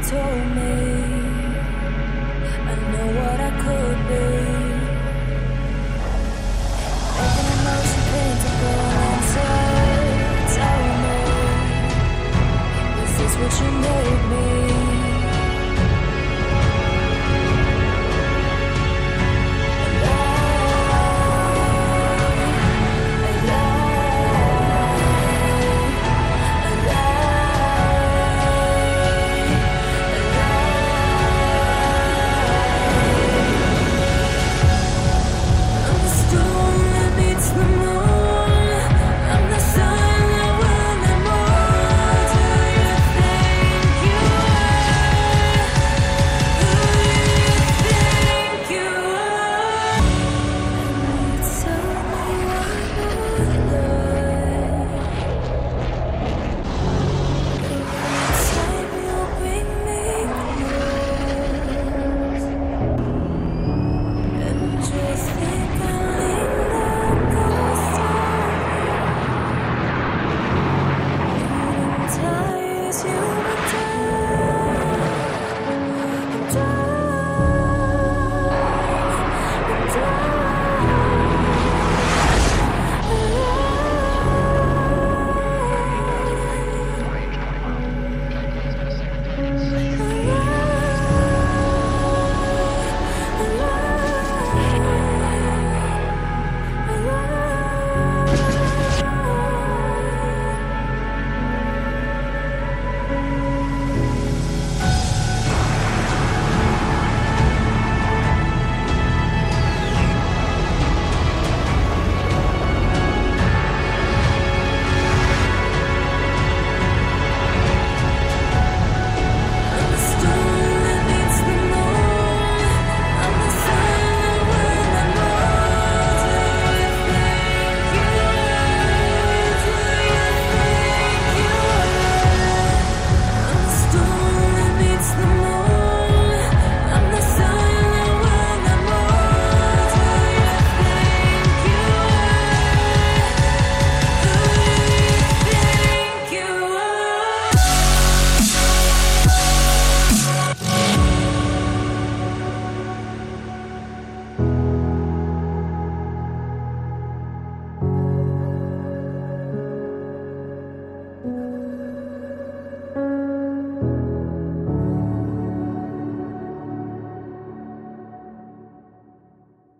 told me.